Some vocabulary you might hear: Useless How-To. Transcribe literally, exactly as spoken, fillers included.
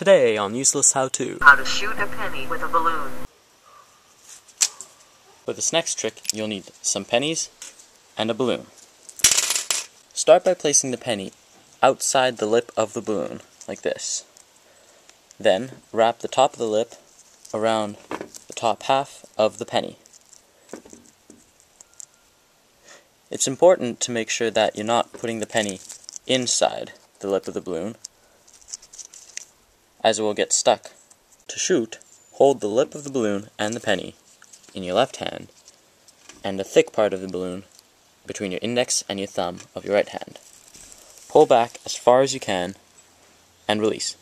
Today on Useless How-To. How to shoot a penny with a balloon. For this next trick, you'll need some pennies and a balloon. Start by placing the penny outside the lip of the balloon, like this. Then, wrap the top of the lip around the top half of the penny. It's important to make sure that you're not putting the penny inside the lip of the balloon, as it will get stuck. To shoot, hold the lip of the balloon and the penny in your left hand, and the thick part of the balloon between your index and your thumb of your right hand. Pull back as far as you can, and release.